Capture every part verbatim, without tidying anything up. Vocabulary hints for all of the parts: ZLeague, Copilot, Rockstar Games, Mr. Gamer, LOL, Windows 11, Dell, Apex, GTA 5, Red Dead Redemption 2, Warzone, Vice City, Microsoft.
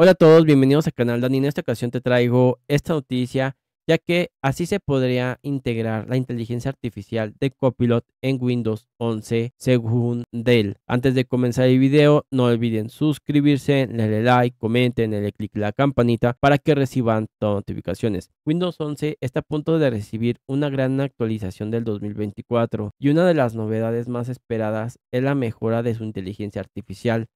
Hola a todos, bienvenidos al canal Dani. En esta ocasión te traigo esta noticia, ya que así se podría integrar la inteligencia artificial de Copilot en Windows once según Dell. Antes de comenzar el video, no olviden suscribirse, denle like, comenten, denle click a la campanita para que reciban todas las notificaciones. Windows once está a punto de recibir una gran actualización del dos mil veinticuatro y una de las novedades más esperadas es la mejora de su inteligencia artificial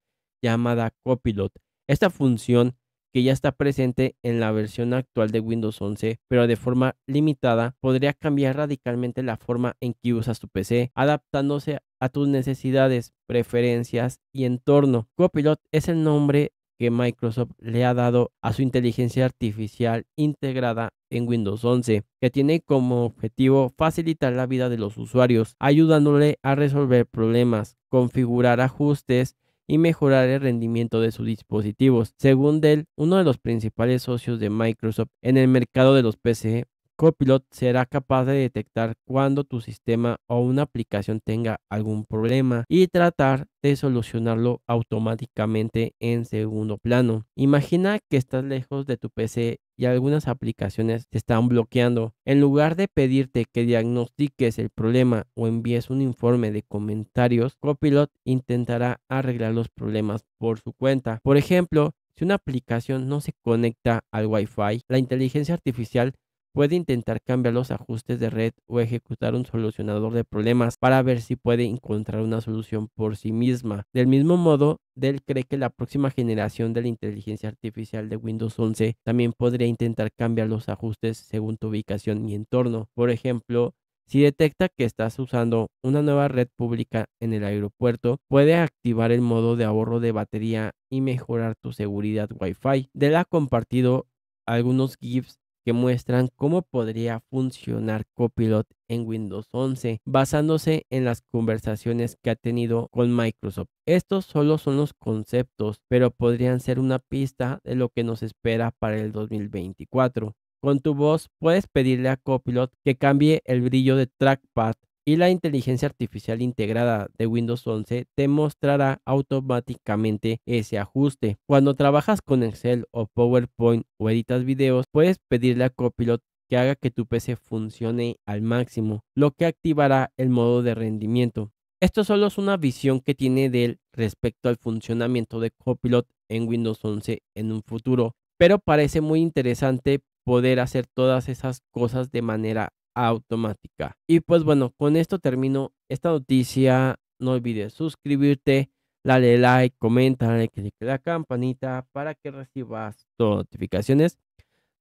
llamada Copilot. Esta función que ya está presente en la versión actual de Windows once, pero de forma limitada, podría cambiar radicalmente la forma en que usas tu P C, adaptándose a tus necesidades, preferencias y entorno. Copilot es el nombre que Microsoft le ha dado a su inteligencia artificial integrada en Windows once, que tiene como objetivo facilitar la vida de los usuarios, ayudándole a resolver problemas, configurar ajustes y mejorar el rendimiento de sus dispositivos. Según Dell, uno de los principales socios de Microsoft en el mercado de los P C, Copilot será capaz de detectar cuando tu sistema o una aplicación tenga algún problema y tratar de solucionarlo automáticamente en segundo plano. Imagina que estás lejos de tu P C y algunas aplicaciones se están bloqueando. En lugar de pedirte que diagnostiques el problema o envíes un informe de comentarios, Copilot intentará arreglar los problemas por su cuenta. Por ejemplo, si una aplicación no se conecta al Wi-Fi, la inteligencia artificial puede intentar cambiar los ajustes de red o ejecutar un solucionador de problemas para ver si puede encontrar una solución por sí misma. Del mismo modo, Dell cree que la próxima generación de la inteligencia artificial de Windows once también podría intentar cambiar los ajustes según tu ubicación y entorno. Por ejemplo, si detecta que estás usando una nueva red pública en el aeropuerto, puede activar el modo de ahorro de batería y mejorar tu seguridad Wi-Fi. Dell ha compartido algunos GIFs que muestran cómo podría funcionar Copilot en Windows once, basándose en las conversaciones que ha tenido con Microsoft. Estos solo son los conceptos, pero podrían ser una pista de lo que nos espera para el dos mil veinticuatro. Con tu voz puedes pedirle a Copilot que cambie el brillo de trackpad y la inteligencia artificial integrada de Windows once te mostrará automáticamente ese ajuste. Cuando trabajas con Excel o PowerPoint o editas videos, puedes pedirle a Copilot que haga que tu P C funcione al máximo, lo que activará el modo de rendimiento. Esto solo es una visión que tiene Dell respecto al funcionamiento de Copilot en Windows once en un futuro, pero parece muy interesante poder hacer todas esas cosas de manera automática. Y pues bueno, con esto termino esta noticia. No olvides suscribirte, dale like, comenta, dale click a la campanita para que recibas todas las notificaciones.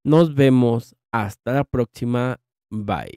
Nos vemos hasta la próxima. Bye.